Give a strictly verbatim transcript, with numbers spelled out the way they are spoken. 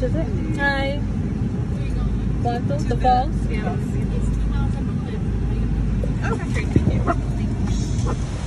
much is it? Hi. Bottle, the falls? Yeah. It's two miles from the cliff. Okay, thank you.